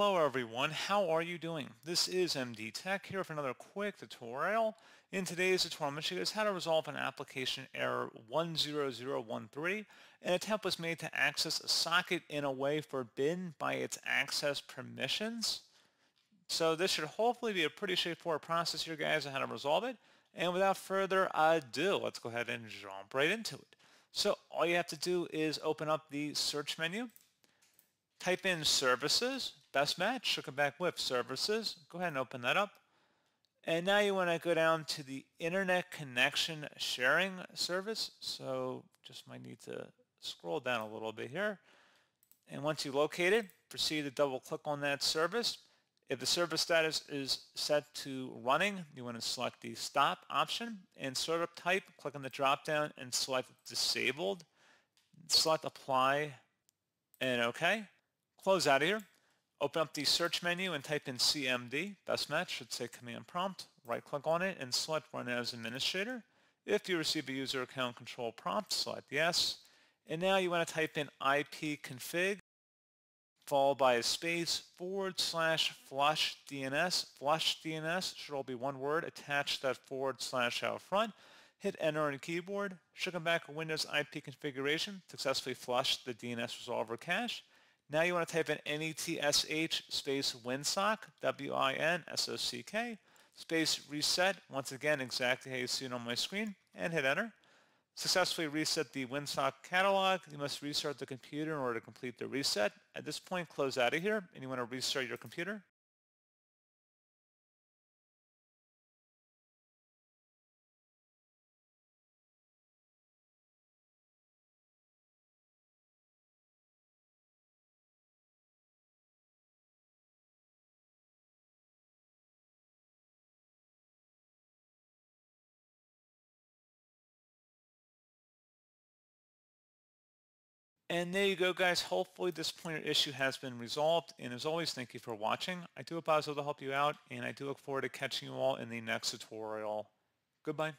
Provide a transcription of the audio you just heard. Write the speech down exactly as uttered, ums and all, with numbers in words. Hello everyone, how are you doing? This is M D Tech here for another quick tutorial. In today's tutorial, I'm going to show you guys how to resolve an application error one zero zero one three. An attempt was made to access a socket in a way forbidden by its access permissions. So this should hopefully be a pretty straightforward process here, guys, on how to resolve it. And without further ado, let's go ahead and jump right into it. So all you have to do is open up the search menu. Type in services, best match, should come back with services. Go ahead and open that up. And now you want to go down to the internet connection sharing service. So just might need to scroll down a little bit here. And once you locate it, proceed to double click on that service. If the service status is set to running, you want to select the stop option and startup type, click on the drop down and select disabled, select apply and okay. Close out of here, open up the search menu and type in C M D, best match, should say command prompt, right click on it and select run as administrator. If you receive a user account control prompt, select yes. And now you want to type in ipconfig, followed by a space, forward slash flush D N S. Flush D N S should all be one word, attach that forward slash out front. Hit enter on the keyboard, should come back Windows I P configuration, successfully flushed the D N S resolver cache. Now you want to type in N E T S H space Winsock, W I N S O C K, space reset, once again exactly how you see it on my screen, and hit enter. Successfully reset the Winsock catalog. You must restart the computer in order to complete the reset. At this point, close out of here, and you want to restart your computer. And there you go, guys. Hopefully this pointer issue has been resolved. And as always, thank you for watching. I do hope I was able to help you out, and I do look forward to catching you all in the next tutorial. Goodbye.